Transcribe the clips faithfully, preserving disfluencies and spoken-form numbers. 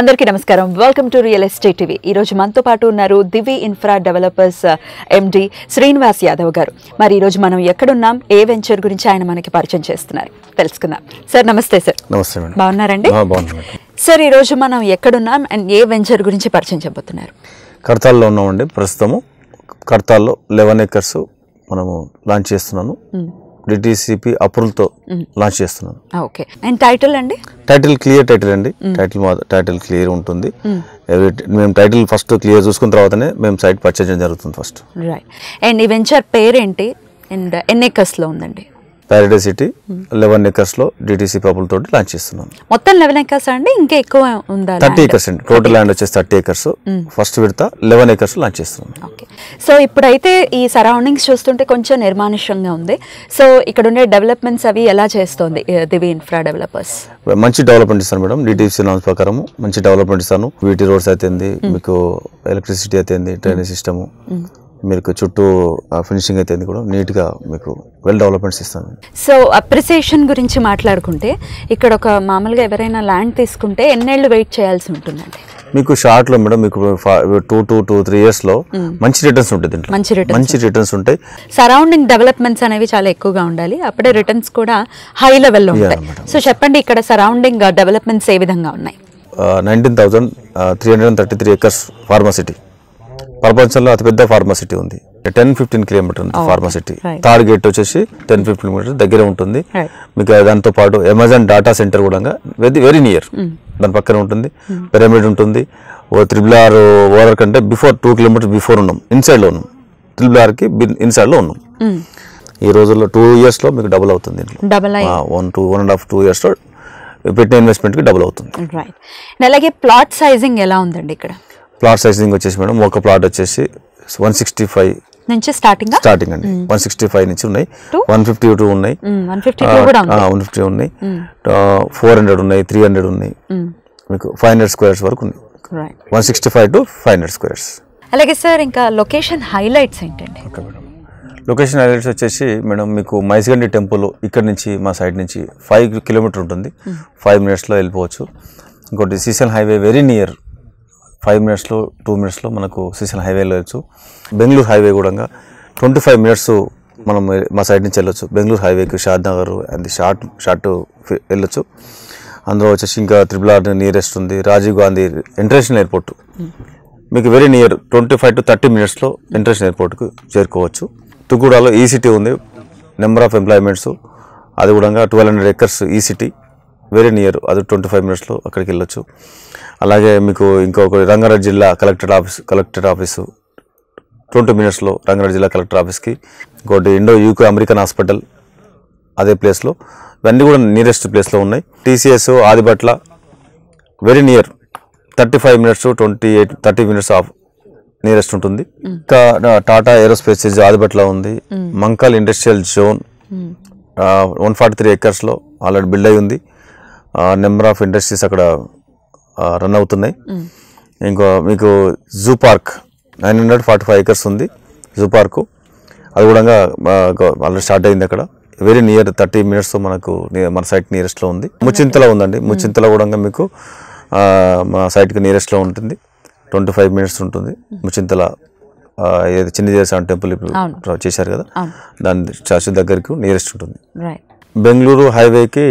అందరికీ నమస్కారం. Welcome to real estate TV. ఈ రోజు మనతో పాటు ఉన్నారు Divi infra developers MD Srinivas Yadav గారు. మరి ఈ రోజు మనం ఎక్కడున్నాం, ఏ వెంచర్ గురించి ఆయన మనకి పరిచయం చేస్తున్నారు, తెలుసుకుందాం. సార్ నమస్తే. సార్ నమస్తే. బాగున్నారండి? సార్, ఈ రోజు మనం ఎక్కడున్నాం అండ్ ఏ వెంచర్ గురించి పరిచయం చెప్పబోతున్నారు? కర్తాల్లో ఉన్నామండి. ప్రస్తుతము కర్తాల్లో లెవెన్ ఎకర్స్ మనము లాంచ్ చేస్తున్నాము. డిటీసీపీ అప్రూవల్తో లాంచ్ చేస్తున్నాను. ఓకే. అండ్ టైటిల్ అండి? టైటిల్ క్లియర్ టైటిల్ అండి. టైటిల్ టైటిల్ క్లియర్ ఉంటుంది. మేము టైటిల్ ఫస్ట్ క్లియర్ చూసుకున్న తర్వాతనే మేము సైట్ పర్చేజ్ చేయడం జరుగుతుంది ఫస్ట్. రైట్. అండ్ ఈ వెంచర్ పేరేంటి అండ్ ఎన్ని ఎకర్స్లో ఉందండి? పారడైజ్ సిటీ లెవెన్ ఎకర్స్లో డిటీసీపీ అప్రూవల్తో లాంచ్ చేస్తున్నాను. మొత్తం లెవెన్ ఎకర్స్ అండి, ఇంకా ఎక్కువ ఉందా? థర్టీ ఎకర్స్ అండి. టోటల్ ల్యాండ్ వచ్చేసి థర్టీ ఎకర్స్. ఫస్ట్ విడత లెవెన్ ఎకర్స్ లాంచ్ చేస్తున్నాను. సో ఇప్పుడైతే ఈ సరౌండింగ్స్ చూస్తుంటే కొంచెం నిర్మానుష్యంగా ఉంది. సో ఇక్కడ ఉండే డెవలప్మెంట్స్ అవి ఎలా చేస్తుంది దివి ఇన్ఫ్రా డెవలపర్స్? మంచి డెవలప్మెంట్ ఇస్తాను మేడం. డిటిసిపి నామ్స్ ప్రకారం మంచి డెవలప్మెంట్ ఇస్తాను. వీటి రోడ్స్ అయితే మీకు, ఎలక్ట్రిసిటీ అయితే, డ్రైనేజ్ సిస్టమ్, మీకు చుట్టూ ఫినిషింగ్ అయితే కూడా నీట్గా మీకు వెల్ డెవలప్మెంట్స్ ఇస్తాను. సో అప్రిసియేషన్ గురించి మాట్లాడుకుంటే ఇక్కడ ఒక మామూలుగా ఎవరైనా ల్యాండ్ తీసుకుంటే ఎన్నేళ్ళు వెయిట్ చేయాల్సి ఉంటుందండి? మీకు షార్ట్లో మేడం మీకు టూ టూ టూ త్రీ ఇయర్స్లో మంచి రిటర్న్స్ ఉంటాయి. దీంట్లో మంచి రిటర్న్స్ ఉంటాయి. సరౌండింగ్ డెవలప్మెంట్స్ అనేవి చాలా ఎక్కువగా ఉండాలి, అప్పుడే రిటర్న్స్ కూడా హై లెవెల్లో ఉంటాయి. సో చెప్పండి, ఇక్కడ సరౌండింగ్ డెవలప్మెంట్స్ ఏ విధంగా ఉన్నాయి? Nineteen thousand three hundred and thirty three acres pharma city. ప్రపంచంలో అతిపెద్ద ఫార్మా సిటీ ఉంది. టెన్ ఫిఫ్టీన్ కిలోమీటర్ ఉంది ఫార్మా సిటీ. థర్డ్ గేట్ వచ్చేసి టెన్ ఫిఫ్టీన్ కిలోమీటర్ దగ్గర ఉంటుంది మీకు. దాంతో పాటు అమెజాన్ డాటా సెంటర్ కూడా వెరీ నియర్, దాని పక్కన ఉంటుంది. పిరమిడ్ ఉంటుంది. త్రిబుల్ ఆర్ ఓవర్ కంటే బిఫోర్ టూ కిలోమీటర్ బిఫోర్ ఉన్నాం, ఇన్సైడ్లో ఉన్నాం. త్రిబుల్ ఆర్కి ఇన్సైడ్లో ఉన్నాం. ఈ రోజుల్లో టూ ఇయర్స్లో మీకు డబుల్ అవుతుంది. One two one and half two ఇయర్స్లో పెట్టిన ఇన్వెస్ట్మెంట్కి డబుల్ అవుతుంది. అలాగే ప్లాట్ సైజింగ్ ఎలా ఉందండి? ఇక్కడ ప్లాట్ సైజింగ్ వచ్చేసి మేడం ఒక ప్లాట్ వచ్చేసి వన్ సిక్స్టీ ఫైవ్ నుంచి స్టార్టింగ్ స్టార్టింగ్ అండి. వన్ సిక్స్టీ ఫైవ్ నుంచి ఉన్నాయి, వన్ ఫిఫ్టీ టూ ఉన్నాయి, వన్ ఫిఫ్టీ ఉన్నాయి, ఫోర్ హండ్రెడ్ ఉన్నాయి, త్రీ హండ్రెడ్ ఉన్నాయి, మీకు ఫైవ్ హండ్రెడ్ స్క్వేర్స్ వరకు ఉన్నాయి. One sixty five to five hundred squares. అలాగే సార్, ఇంకా లొకేషన్ హైలైట్స్ ఏంటండి? ఓకే మేడం, లొకేషన్ హైలైట్స్ వచ్చేసి మేడం మీకు మైసగండి టెంపుల్ ఇక్కడ నుంచి మా సైడ్ నుంచి ఫైవ్ కిలోమీటర్ ఉంటుంది. ఫైవ్ మినిట్స్లో వెళ్ళిపోవచ్చు. ఇంకోటి Srisailam highway very near. Five మినిట్స్లో టూ మినిట్స్లో మనకు శ్రీశైలం హైవే వెళ్ళచ్చు. బెంగళూరు హైవే కూడా ట్వంటీ ఫైవ్ మినిట్స్ మనం మా సైడ్ నుంచి వెళ్ళొచ్చు. బెంగళూరు హైవేకి షాద్ నగర్ అది షార్ట్ షార్ట్ వెళ్ళొచ్చు. అందులో వచ్చేసి ఇంకా త్రిబుల్ ఆర్ నియరెస్ట్ ఉంది. రాజీవ్ గాంధీ ఇంటర్నేషనల్ ఎయిర్పోర్ట్ మీకు very near. Twenty five to thirty మినిట్స్లో ఇంటర్నేషనల్ ఎయిర్పోర్ట్కి చేరుకోవచ్చు. తుగూడలో ఈ సిటీ ఉంది. నెంబర్ ఆఫ్ ఎంప్లాయ్మెంట్స్ అది కూడా ట్వెల్వ్ హండ్రెడ్ ఎకర్స్ ఈ సిటీ వెరీ నియర్. అది ట్వంటీ ఫైవ్ మినిట్స్లో అక్కడికి వెళ్ళొచ్చు. అలాగే మీకు ఇంకొకటి రంగారెడ్డి జిల్లా collector office collector office twenty మినిట్స్లో రంగారెడ్డి జిల్లా కలెక్టర్ ఆఫీస్కి. ఇంకోటి ఇండో యూకే అమెరికన్ హాస్పిటల్ అదే ప్లేస్లో. ఇవన్నీ కూడా నియరెస్ట్ ప్లేస్లో ఉన్నాయి. TCS Adibatla very near. Thirty five minutes twenty eight thirty minutes of nearest ఉంటుంది. ఇంకా టాటా ఏరోస్పేస్ ఆదిబట్ల ఉంది. Mankal industrial zone one forty three ఎకర్స్లో ఆల్రెడీ బిల్డ్ అయి ఉంది. నెంబర్ ఆఫ్ ఇండస్ట్రీస్ అక్కడ రన్ అవుతున్నాయి. ఇంకో మీకు zoo park nine hundred forty five acres ఉంది. జూ పార్కు అది కూడా ఆల్రెడీ స్టార్ట్ అయింది. అక్కడ వెరీ నియర్ థర్టీ మినిట్స్ మనకు మన సైట్ నియరెస్ట్లో ఉంది. ముచింతల ఉందండి. ముచింతల కూడా మీకు మన సైట్కి నియరెస్ట్లో ఉంటుంది. ట్వంటీ ఫైవ్ మినిట్స్ ఉంటుంది. ముచింతల చిన్న దేశం టెంపుల్ ఇప్పుడు చేశారు కదా, దాని స్టాచ్యూ దగ్గరికి నియరెస్ట్ ఉంటుంది. బెంగళూరు హైవేకి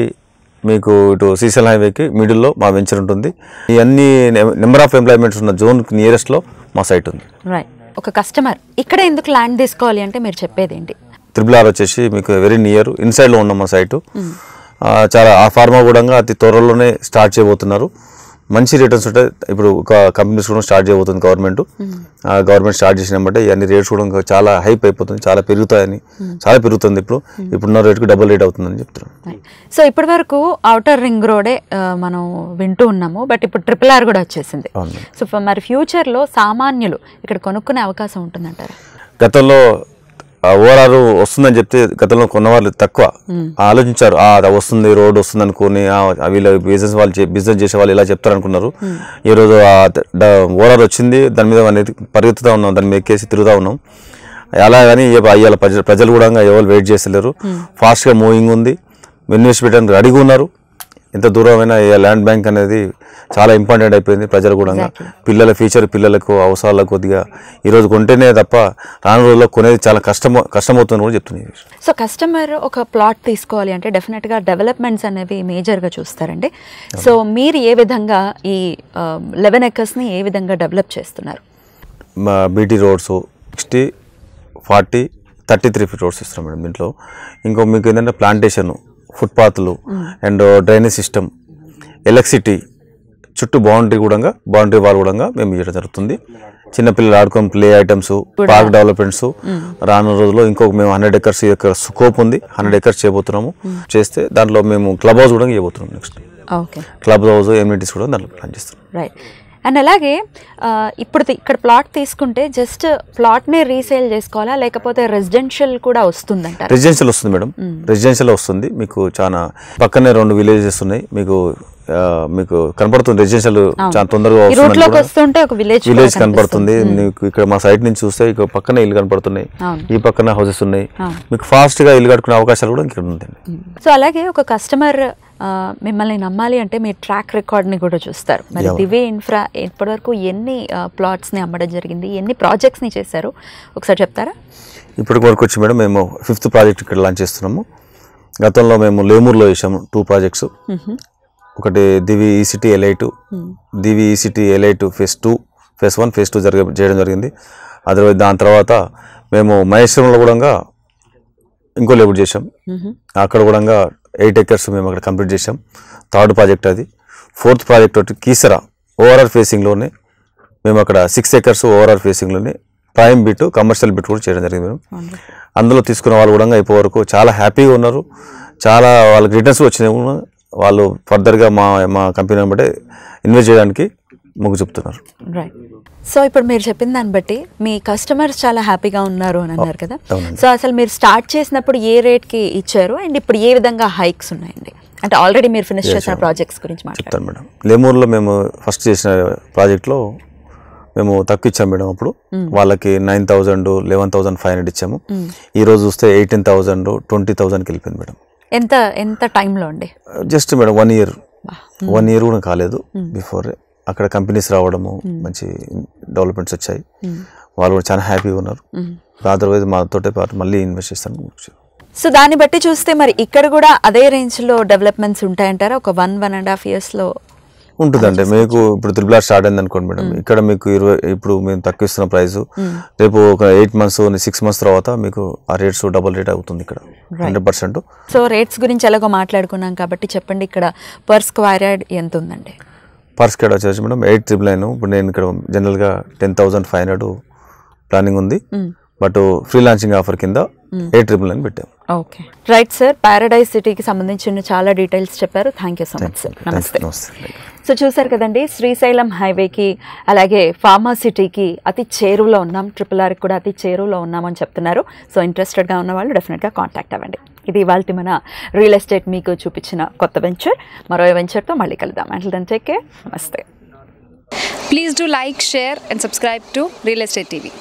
మీకు ఇటు శ్రీశైలం హైవేకి మిడిల్లో మా వెంచర్ ఉంటుంది. ఇవన్నీ నెంబర్ ఆఫ్ ఎంప్లాయ్మెంట్స్ ఉన్న జోన్ నియరెస్ట్లో మా సైట్ ఉంది. రైట్. ఒక కస్టమర్ ఇక్కడ ఎందుకు ల్యాండ్ తీసుకోవాలి అంటే మీరు చెప్పేది ఏంటి? త్రిబుల్ ఆర్ వచ్చేసి మీకు వెరీ నియర్, ఇన్సైడ్లో ఉన్న మా సైటు. చాలా ఆ ఫార్మా కూడా అతి త్వరలోనే స్టార్ట్ చేయబోతున్నారు. మంచి రిటర్న్స్ ఉంటాయి. ఇప్పుడు ఒక కంపెనీస్ కూడా స్టార్ట్ చేయబోతుంది గవర్నమెంట్. గవర్నమెంట్ స్టార్ట్ చేసినప్పుడు ఇవన్నీ రేట్స్ కూడా చాలా హైప్ అయిపోతుంది, చాలా పెరుగుతాయని, చాలా పెరుగుతుంది. ఇప్పుడు ఇప్పుడున్న రేట్కి డబుల్ రేట్ అవుతుందని చెప్తున్నాను. సో ఇప్పటి వరకు ఔటర్ రింగ్ రోడే మనం వింటూ ఉన్నాము, బట్ ఇప్పుడు ట్రిపుల్ ఆర్ కూడా వచ్చేసింది. సో మరి ఫ్యూచర్లో సామాన్యులు ఇక్కడ కొనుక్కునే అవకాశం ఉంటుందంటారు? గతంలో ఓవరాల్ వస్తుందని చెప్తే గతంలో కొన్నవాళ్ళు తక్కువ ఆలోచించారు. వస్తుంది రోడ్ వస్తుంది అనుకుని వీళ్ళు బిజినెస్ వాళ్ళు బిజినెస్ చేసే వాళ్ళు ఇలా చెప్తారు అనుకున్నారు. ఈరోజు ఓవరాల్ వచ్చింది, దాని మీద అనేది పరిగెత్తుతూ ఉన్నాం, దాని మీద ఎక్కేసి తిరుగుతూ ఉన్నాం. అలా కానీ అయ్యాల ప్రజలు కూడా ఎవరు వెయిట్ చేసలేరు. ఫాస్ట్గా మూవింగ్ ఉంది. ఇన్వెస్ట్ పెట్టడానికి రెడీగా ఉన్నారు. ఎంత దూరమైనా ల్యాండ్ బ్యాంక్ అనేది చాలా ఇంపార్టెంట్ అయిపోయింది ప్రజలు కూడా పిల్లల ఫ్యూచర్ పిల్లలకు అవసరాల కొద్దిగా ఈ రోజు కొంటేనే తప్ప రాను రోజుల్లో కొనేది చాలా కష్టం కష్టమవుతుందని కూడా చెప్తున్నారు. సో కస్టమర్ ఒక ప్లాట్ తీసుకోవాలి అంటే డెఫినెట్గా డెవలప్మెంట్స్ అనేవి మేజర్గా చూస్తారండి. సో మీరు ఏ విధంగా ఈ లెవెన్ ఎకర్స్ని ఏ విధంగా డెవలప్ చేస్తున్నారు? BT roads sixty forty thirty three feet roads ఇస్తున్నాం మేడం. దీంట్లో ఇంకో మీకు ఏంటంటే ప్లాంటేషను, ఫుట్పాత్లు అండ్ డ్రైనేజ్ సిస్టమ్, ఎలక్ట్రిసిటీ, చుట్టూ బౌండరీ కూడా బౌండరీ వాల్ కూడా మేము చేయడం జరుగుతుంది. చిన్నపిల్లలు ఆడుకునే ప్లే ఐటమ్స్, పార్క్ డెవలప్మెంట్స్ రానున్న రోజుల్లో ఇంకొక మేము హండ్రెడ్ ఎకర్స్ యొక్క స్కోప్ ఉంది. హండ్రెడ్ ఎకర్స్ చేయబోతున్నాము. చేస్తే దాంట్లో మేము క్లబ్ హౌస్ కూడా చేయబోతున్నాం. నెక్స్ట్ క్లబ్ హౌస్ ఎమ్యూనిటీస్ కూడా దాంట్లో ప్లాన్ చేస్తున్నాం. రైట్. అండ్ అలాగే ఇప్పుడు ఇక్కడ ప్లాట్ తీసుకుంటే జస్ట్ ప్లాట్నే రీసేల్ చేసుకోవాలా లేకపోతే రెసిడెన్షియల్ కూడా వస్తుందంట? రెసిడెన్షియల్ వస్తుంది మేడం, రెసిడెన్షియల్ వస్తుంది. మీకు చాలా పక్కనే రెండు విలేజెస్ ఉన్నాయి, మీకు మీకు కనపడుతుంది రెసిడెన్షియల్ చాలా తొందరగా విలేజ్ కనపడుతుంది. ఇక్కడ మా సైట్ నుంచి చూస్తే ఇక్కడ పక్కన ఇల్లు కనపడుతున్నాయి, ఈ పక్కన హౌసెస్ ఉన్నాయి. మీకు ఫాస్ట్ గా ఇల్లు కట్టుకునే అవకాశాలు కూడా ఇక్కడ ఉంటుంది. సో అలాగే ఒక కస్టమర్ మిమ్మల్ని నమ్మాలి అంటే మీ ట్రాక్ రికార్డ్ని కూడా చూస్తారు. మరి దివి ఇన్ఫ్రా ఇప్పటివరకు ఎన్ని ప్లాట్స్ని అమ్మడం జరిగింది, ఎన్ని ప్రాజెక్ట్స్ని చేశారు ఒకసారి చెప్తారా? ఇప్పటికి వరకు వచ్చి మేడం మేము ఫిఫ్త్ ప్రాజెక్ట్ ఇక్కడ లాంచ్ చేస్తున్నాము. గతంలో మేము లేమూరులో చేసాము టూ ప్రాజెక్ట్స్. ఒకటి దివి ఈ సిటీ ఎలైటు, దివి ఈ city elite phase two, phase one phase two జరగ చేయడం జరిగింది. అదర్వైజ్ దాని తర్వాత మేము మహేశ్వరంలో కూడా ఇంకో లేఅవుట్ చేసాం. అక్కడ కూడా ఎయిట్ ఎకర్స్ మేము అక్కడ కంప్లీట్ చేసాం. థర్డ్ ప్రాజెక్ట్ అది. ఫోర్త్ ప్రాజెక్ట్ ఒకటి కీసరా ఓవరాల్ ఫేసింగ్లోనే మేము అక్కడ సిక్స్ ఎకర్స్ ఓవరాల్ ఫేసింగ్లోనే ప్రైమ్ బిట్ కమర్షియల్ బిట్ కూడా చేయడం జరిగింది. మేము అందులో తీసుకున్న వాళ్ళు కూడా ఇప్పటి వరకు చాలా హ్యాపీగా ఉన్నారు. చాలా వాళ్ళకి రిటర్న్స్ వచ్చినాయి. వాళ్ళు ఫర్దర్గా మా మా కంపెనీ బట్టి ఇన్వెస్ట్ చేయడానికి మొగ్గు చూపుతున్నారు. రైట్. సో ఇప్పుడు మీరు చెప్పిన దాన్ని బట్టి మీ కస్టమర్స్ చాలా హ్యాపీగా ఉన్నారు అని అన్నారు కదా. సో అసలు మీరు స్టార్ట్ చేసినప్పుడు ఏ రేట్కి ఇచ్చారు అండ్ ఇప్పుడు ఏ విధంగా హైక్స్ ఉన్నాయండి? అంటే ఆల్రెడీ మీరు ఫినిష్ చేసిన ప్రాజెక్ట్స్ గురించి మాట్లాడతాను మేడం. లేమూరులో మేము ఫస్ట్ చేసిన ప్రాజెక్ట్లో మేము తక్కువ ఇచ్చాము మేడం. అప్పుడు వాళ్ళకి nine thousand eleven thousand five hundred ఇచ్చాము. ఈరోజు చూస్తే ఎయిటీన్ థౌజండ్ ట్వంటీ థౌజండ్కి వెళ్ళిపోయింది మేడం. ఎంత ఎంత టైంలో అండి? Just madam one year one year కూడా కాలేదు. బిఫోర్ అక్కడ కంపెనీస్ రావడము, మంచి డెవలప్మెంట్స్ వచ్చాయి. వాళ్ళు కూడా చాలా హ్యాపీగా ఉన్నారు. అదర్వైజ్ మాతోటే పాటు మళ్ళీ ఇన్వెస్ట్ చేస్తాను. సో దాన్ని బట్టి చూస్తే మరి ఇక్కడ కూడా అదే రేంజ్లో డెవలప్మెంట్స్ ఉంటాయంటారా ఒక వన్ వన్ అండ్ హాఫ్ ఇయర్స్లో? ఉంటుందండి. మీకు ఇప్పుడు త్రిబుల్ ఆర్ స్టార్ట్ అయింది అనుకోండి మేడం. ఇక్కడ మీకు ఇరవై ఇప్పుడు మేము తక్కువ ఇస్తున్న ప్రైస్ రేపు ఒక ఎయిట్ మంత్స్ సిక్స్ మంత్స్ తర్వాత మీకు ఆ రేట్స్ డబుల్ రేట్ అవుతుంది ఇక్కడ హండ్రెడ్ పర్సెంట్. సో రేట్స్ గురించి ఎలాగో మాట్లాడుకున్నాం కాబట్టి చెప్పండి, ఇక్కడ పర్ స్క్వేర్ యార్డ్ ఎంత ఉందండి? పర్ స్క్వేర్ యార్డ్ వచ్చేసి మేడం ఎయిట్ ట్రిపుల్ నైన్. ఇప్పుడు నేను ఇక్కడ జనరల్గా ten thousand five hundred planning ఉంది, బట్ ఫ్రీ లాంచింగ్ ఆఫర్ కింద ఎయిట్ ట్రిపుల్ నైన్ పెట్టాము. Okay, right sir. పారాడైజ్ సిటీకి సంబంధించిన చాలా డీటెయిల్స్ చెప్పారు. Thank you so much sir. నమస్తే. సో చూసారు కదండి, శ్రీశైలం హైవేకి అలాగే ఫార్మా సిటీకి అతి చేరువలో ఉన్నాం, ట్రిపుల్ ఆర్కి కూడా అతి చేరువలో ఉన్నామని చెప్తున్నారు. సో ఇంట్రెస్టెడ్గా ఉన్న వాళ్ళు డెఫినెట్గా కాంటాక్ట్ అవ్వండి. ఇది ఇవాళ మన రియల్ ఎస్టేట్ మీకు చూపించిన కొత్త వెంచర్. మరో వెంచర్తో మళ్ళీ కలుద్దాం. Until then take care. నమస్తే. Please do like, share and subscribe to real estate TV.